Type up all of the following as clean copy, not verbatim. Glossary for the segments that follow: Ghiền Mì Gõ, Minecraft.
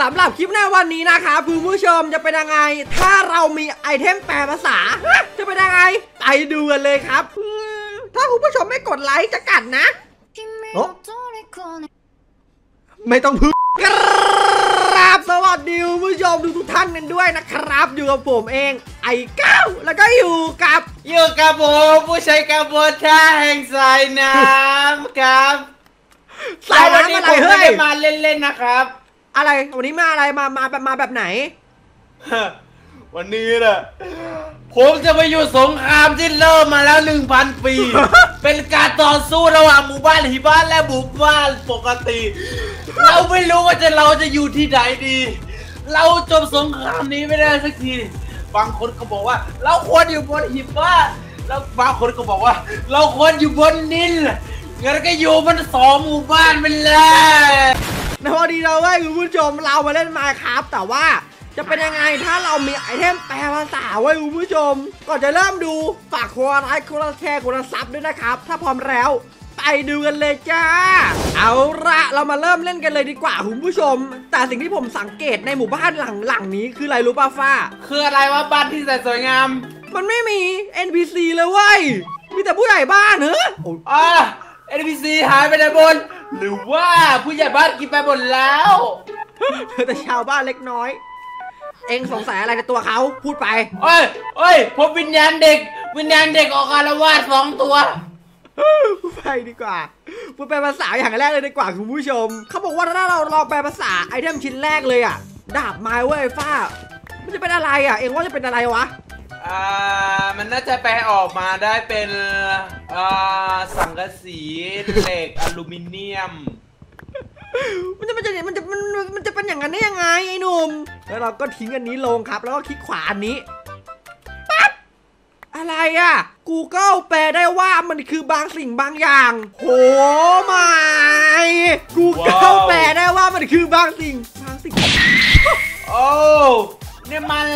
สำหรับคลิปหน้าวันนี้นะคะผู้ชมจะเป็นยังไงถ้าเรามีไอเทมแปลภาษาจะเป็นยังไงไปดูกันเลยครับถ้าคุณผู้ชมไม่กดไลค์จะกัดนะไม่ต้องพึ่งครับสวัสดีผู้ชมทุกท่านกันด้วยนะครับอยู่กับผมเองไอ้ก้าวแล้วก็อยู่กับผมผู้ใช้กระบวนท่าแห่งสายน้ำครับสายน้ำอะไรเฮ้ยมาเล่นๆนะครับอะไรวันนี้มาอะไรมาแบบไหนวันนี้น่ะผมจะไปอยู่สงครามที่เริ่มมาแล้ว 1,000 ปี เป็นการต่อสู้ระหว่างหมู่บ้านหิมะและหมู่บ้านปกติ เราไม่รู้ว่าเราจะอยู่ที่ไหนดี เราจบสงครามนี้ไม่ได้สักที บางคนก็บอกว่าเราควรอยู่บนหิมะ แล้วบางคนก็บอกว่าเราควรอยู่บนนิล งั้นก็อยู่บนสองหมู่บ้านไปเลยในวันนี้เราได้คุณผู้ชมเรามาเล่นMinecraftแต่ว่าจะเป็นยังไงถ้าเรามีไอเทมแปลภาษาไว้คุณผู้ชมก่อนจะเริ่มดูฝากกดไลค์กดแชร์กดซับด้วยนะครับถ้าพร้อมแล้วไปดูกันเลยจ้าเอาละเรามาเริ่มเล่นกันเลยดีกว่าคุณผู้ชมแต่สิ่งที่ผมสังเกตในหมู่บ้านหลังนี้คืออะไรรู้ป่ะฟ้าคืออะไรวะบ้านที่สวยงามมันไม่มี NPC เลยเว้ยมีแต่ผู้ใหญ่บ้านเหรออ๋อ NPC หายไปไหนบนหรือว่าผู้ใหญ่บ้านกินไปหมดแล้วแต่ชาวบ้านเล็กน้อยเองสงสัยอะไรในตัวเขาพูดไปเอ้ยพบวิญญาณเด็กออกอาละวาดสองตัวไปดีกว่าพูดแปลภาษาอย่างแรกเลยดีกว่าคุณผู้ชมเขาบอกว่าถ้าเราลองแปลภาษาไอเทมชิ้นแรกเลยอ่ะดาบไม้เว้ยฟ้ามันจะเป็นอะไรอ่ะเองว่าจะเป็นอะไรวะมันน่าจะแปลออกมาได้เป็นสังกะสีเหล็กอลูมิเนียมมันจะเป็นอย่างนั้นได้ยังไงไอ้หนุ่มแล้วเราก็ทิ้งอันนี้ลงครับแล้วก็คลิกขวาอันนี้ปั๊บอะไรอ่ะ Google แปลได้ว่ามันคือบางสิ่งบางอย่างโหไม่ Google แปลได้ว่ามันคือบางสิ่งบางสิ่งโอ้เนี่ยมัน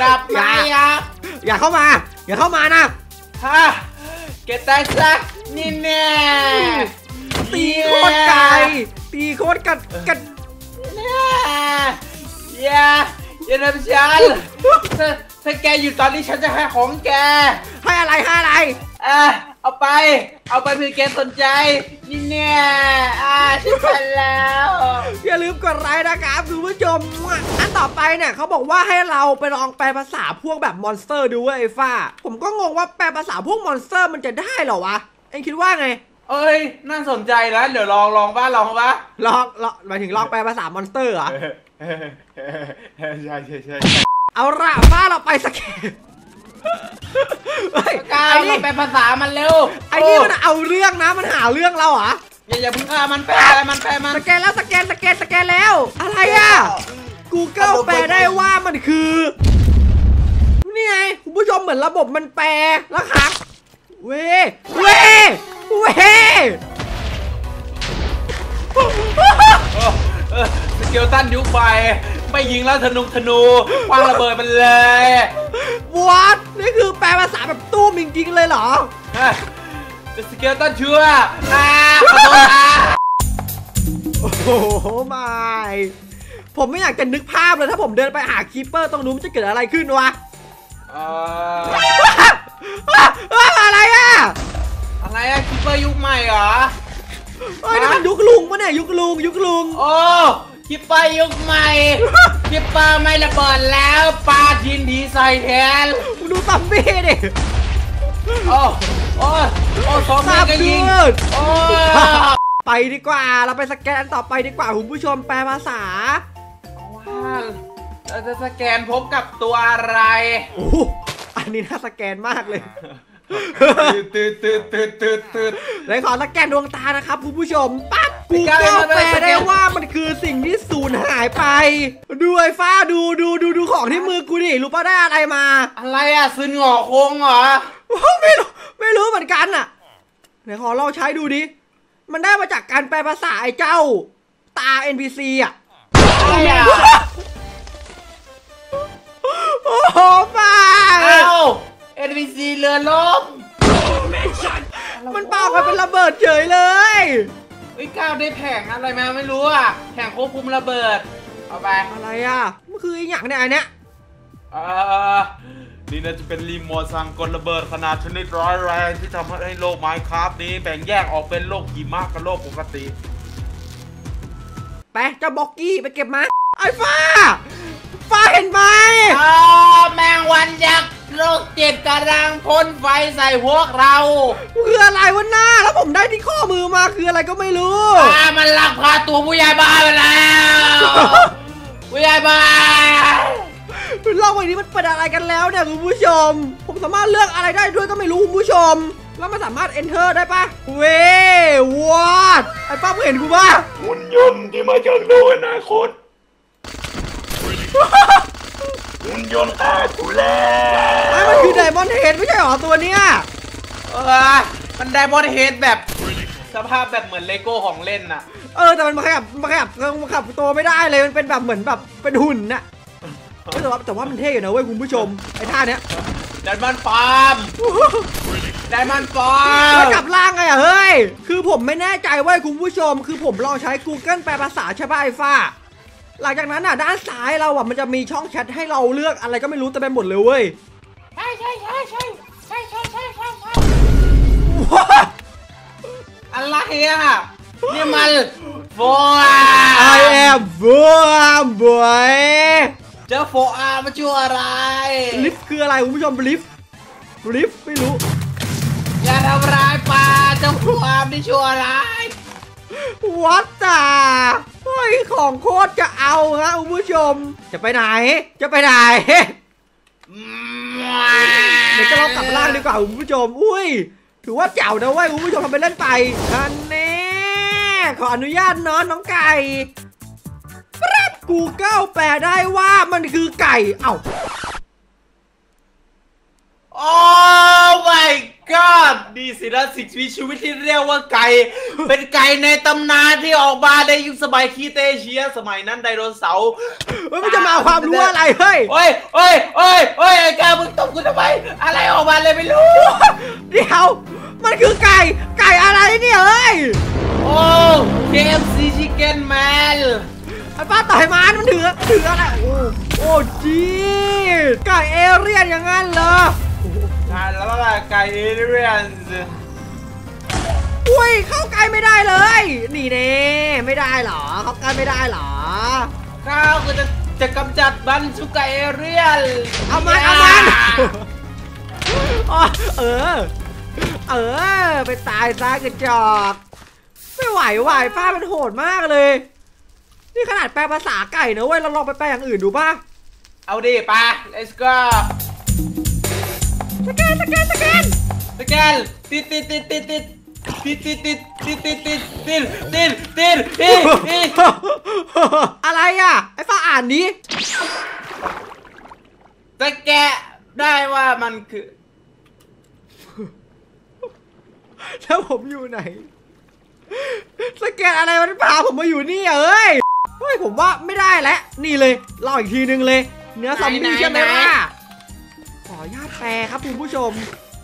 ดับไม้อ่ะอย่าเข้ามานะฮะเกตได้ซะนี่แน่ตีโคตรไกลตีโคตรกัดอย่าทำฉันถ้าแกอยู่ตอนนี้ฉันจะให้ของแกให้อะไรเอาไปเพื่อแกสนใจนี่เนี่ยฉันไปแล้วอย่าลืมกดไลค์นะครับคุณผู้ชมอันต่อไปเนี่ยเขาบอกว่าให้เราไปลองแปลภาษาพวกแบบมอนสเตอร์ดูเว้ยฟ้าผมก็งงว่าแปลภาษาพวกมอนสเตอร์มันจะได้เหรอวะเอ็งคิดว่าไงเอ้ยน่าสนใจนะเดี๋ยวลองบ้าลองหมายถึงลองแปลภาษามอนสเตอร์เหรอใช่เอาละบ้าเราไปสแกนเราไปภาษามันเร็วไอ้นี่มันเอาเรื่องนะมันหาเรื่องเราเหรออย่าพึ่งฆ่ามันแปลมันสแกนแล้วอะไรอ่ะ Google แปลได้ว่ามันคือนี่ไงคุณผู้ชมเหมือนระบบมันแปลแล้วครับเว้ยสเกลตันยุบไปไม่ยิงแล้วธนูวางระเบิดมันเลยวอดนี่คือแปลภาษาแบบตู้มิงกิ้งเลยเหรอสเกลตันเชื่อโอ้โหไม่ผมไม่อยากจะนึกภาพเลยถ้าผมเดินไปหาคีปเปอร์ตรงนู้นมันจะเกิดอะไรขึ้นวะอะไรอะคิปเปอร์ยุคใหม่เหรอเฮ้ยนี่มันยุคลุงปะเนี่ยยุคลุงโอ้คิปเปอร์ยุคใหม่คิปเปอร์ไม่ระเบิดแล้วปาทินดีใส่แทนดูตับเบ้ดิโอ้สองมือกันยิงโอ้ไปดีกว่าเราไปสแกนต่อไปดีกว่าคุณผู้ชมแปลภาษาเราจะสแกนพบกับตัวอะไรอันนี้น่าสแกนมากเลยตืดเลยขอสแกนดวงตานะครับคุณผู้ชมปั๊บ Google แปลได้ว่ามันคือสิ่งที่สูญหายไปด้วยฟ้าดูของที่มือกูดิรู้ป่ะได้อะไรมาอะไรอะซึนหงอโค้งเหรอไม่รู้เหมือนกันอะเดี๋ยวขอลองใช้ดูดิมันได้มาจากการแปลภาษาไอ้เจ้าตา NPC อะโอ้โหป้าNPC เรือล้มมันปาไปเป็นระเบิดเฉยเลยไอ้ก้าวได้แผงอะไรมาไม่รู้อะแผงควบคุมระเบิด เอาไปอะไรอ่ะมันคืออย่างเนี่ยไอ้เนี่ยนี่น่าจะเป็นรีโมทสั่งกลระเบิดขนาดชนิดร้อยแรงที่ทำให้โลกไมน์คราฟต์นี้แบ่งแยกออกเป็นโลกหิมะกับโลกปกติไปเจ้าบ็อกกี้ไปเก็บมาไอ้ฟ้าฟ้าเห็นไหมอ๋อแมงวันยักษ์โรคจิตกำลังพ่นไฟใส่พวกเราคืออะไรวะหน้าแล้วผมได้ที่ข้อมือมาคืออะไรก็ไม่รู้มันลักพาตัวผู้ใหญ่บ้านไปแล้วผู้ใหญ่บ้านเล่าวันนี้มันเป็นอะไรกันแล้วเนี่ยคุณผู้ชมผมสามารถเลือกอะไรได้ด้วยก็ไม่รู้คุณผู้ชมแล้วมันสามารถ enter ได้ปะเว้ยวอดไอ้ป้าเห็นกูปะหุ่นยนต์ที่มาจากโลกอนาคตหุ่นยนต์ฆ่ากูแล้วไอ้มันคือไดมอนด์เฮดไม่ใช่หรอตัวเนี้ยมันไดมอนด์เฮดแบบสภาพแบบเหมือนเลโก้ของเล่นน่ะแต่มันมาขยับตัวไม่ได้เลยมันเป็นแบบเหมือนแบบเป็นหุ่นน่ะแต่ว่ามันเท่อยู่นะเว้ยคุณผู้ชมไอ้ท่าเนี้ยไดมอนด์ฟาร์มไดมอนด์ฟาร์มมันกลับล่างไงอะเฮ้ยคือผมไม่แน่ใจเว้ยคุณผู้ชมคือผมลองใช้ Google แปลภาษาใช่ป่ะไอ้ฟ้าหลังจากนั้นน่ะด้านซ้ายเราอ่ะมันจะมีช่องแชทให้เราเลือกอะไรก็ไม่รู้แต่เป็นหมดเลยเว้ยใช่อะไรอ่ะเนี่ยมันโฟอาไอแอมโฟอาบอยเจอโฟอามาช่วยอะไรลิฟคืออะไรคุณผู้ชมลิฟไม่รู้อย่าทำร้ายปลาเจ้าโฟอาไม่ช่วยอะไรวัดตาเฮ้ยของโคตรจะเอาฮะคุณผู้ชมจะไปไหนเดี๋ยวจะลองกลับล่างดีกว่าคุณผู้ชมอุ้ยถือว่าเจ๋วนะเว้ยคุณผู้ชมทำไปเล่นไปอันนี้ขออนุญาตเนาะน้องไก่รับ Google แปลได้ว่ามันคือไก่เอ้าโอ้ my god ดีสินะสิ่งมีชีวิตที่เรียกว่าไก่ เป็นไก่ในตำนานที่ออกมาในยุคสมัยครีตาเชียสมัยนั้นไดโนเสาร์มันจะมาความรู้อะไรเฮ้ยโอ้ยไอ้แกมึงตบกูทำไมอะไรออกมาเลยไม่รู้เดี๋ยวมันคือไก่อะไรเนี่ยเฮ้ยโอ้ KFC Chicken Man ไอ้ป้าต่อยมันถืออะไรโอ้จีไก่เอเรียนอย่างนั้นเหรอแล้วล่ะไก่เอเรียนอุ้ยเข้าไกลไม่ได้เลยนี่เน่ไม่ได้หรอเข้าไกลไม่ได้หรอข้าวก็จะกำจัดบันชุกไก่เอเรียนเอามันเออไปตายซะกระจอกไม่ไหวป้ามันโหดมากเลยนี่ขนาดแปลภาษาไก่นะเว้ยเราลองไปแปลอย่างอื่นดูป่ะเอาดิป่ะ let's go สแกนติดอะไรอ่ะไอ้ฟ้าอ่านนี้สแกนได้ว่ามันคือแล้วผมอยู่ไหนสแกนอะไรมันพาผมมาอยู่นี่เอ้ยผมว่าไม่ได้แล้วนี่เลยรออีกทีนึงเลยเนื้อซอมบี้ใช่ไหมล่ะขออนุญาตแปลครับคุณผู้ชม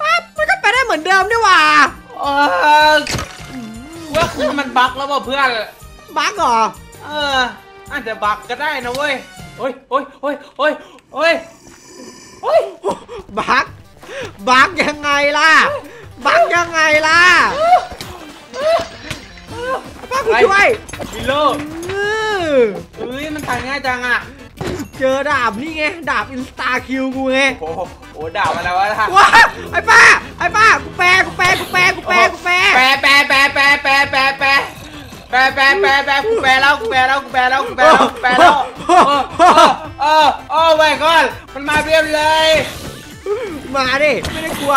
ปั๊บมันก็แปลได้เหมือนเดิมด้วยว่ะว่าคือมันบั๊กแล้วเพื่อนบั๊กเหรออาจจะบั๊กก็ได้นะเว้ยโอ้ยบั๊กยังไงล่ะป้าคุณช่วยฮีโร่เฮ้ยมันตายง่ายจังอ่ะเจอดาบนี่ไงดาบอินสตาคิวกูไงโอ้ดาบอะไรวะท่านว้าไอ้ป้ากูแปลแล้วโอ้ไม่ก่อนมันมาเรียบเลยมาดิไม่ได้กลัว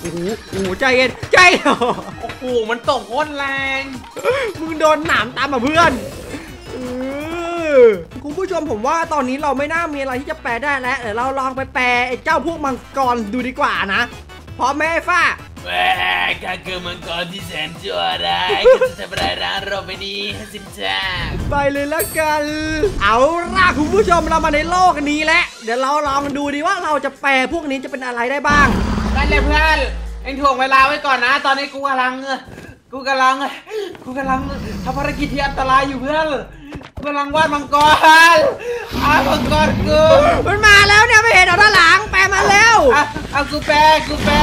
โอ้โหใจเย็นโอ้โหมันตกโคตรแรงมึงโดนหนามตามมาเพื่อนคุณผู้ชมผมว่าตอนนี้เราไม่น่ามีอะไรที่จะแปลได้แล้วเดี๋ยวเราลองไปแปลไอ้เจ้าพวกมังกรดูดีกว่านะพร้อมไหมฟ้าแหวกข้าคือมังกรที่แสนชั่วร้ายข้าจะทำลายร้านเราไปดี50 ชาติไปเลยละกันเอาล่ะคุณผู้ชมเรามาในโลกนี้แล้วเดี๋ยวเราลองดูดีว่าเราจะแปลพวกนี้จะเป็นอะไรได้บ้างได้เลยเพื่อนเอ็งถ่วงเวลาไว้ก่อนนะตอนนี้กูกำลัง กูกำลังทำภารกิจที่อันตรายอยู่เพื่อนกูกำลังวาดมังกรมังกรกูมันมาแล้วเนี่ยไม่เห็นเอาด้านหลังแปลมาแล้วเอากูแปลแล้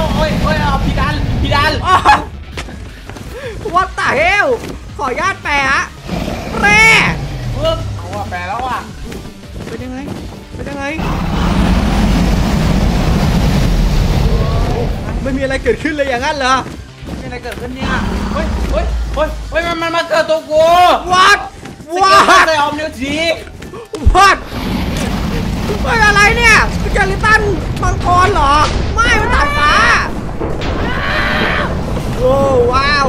วโอ้ยเอาพี่ดันวัดตาเฮลขออนุญาตแปลฮะแปลเอาว่ะแปลแล้วว่ะเป็นยังไงไม่มีอะไรเกิดขึ้นเลยอย่างนั้นเหรอไม่มีอะไรเกิดขึ้นเนี่ยเฮ้ยมันมาเกิดตัวกูวัดเลยออมนิวจีวัดไม่อะไรเนี่ยเจลิตันมังกรเหรอไม่มันตัดฟ้าว้าว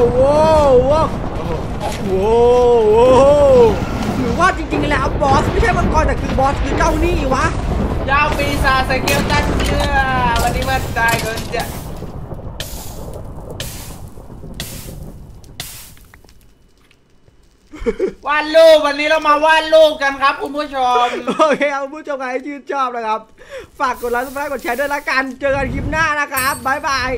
หรือว่าจริงๆแล้วบอสไม่ใช่มังกรแต่คือบอสคือเจ้านี่วะเจ้าปีศาจสเกลตันเชื่อวันนี้มันตายก่อนจะวาดรูปวันนี้เรามาวาดรูปกันครับคุณผู้ชมโอเคครับคุณผู้ชมใครที่ชื่นชอบนะครับฝากกดไลค์กดแชร์ด้วยละกันเจอกันคลิปหน้านะครับบ๊ายบาย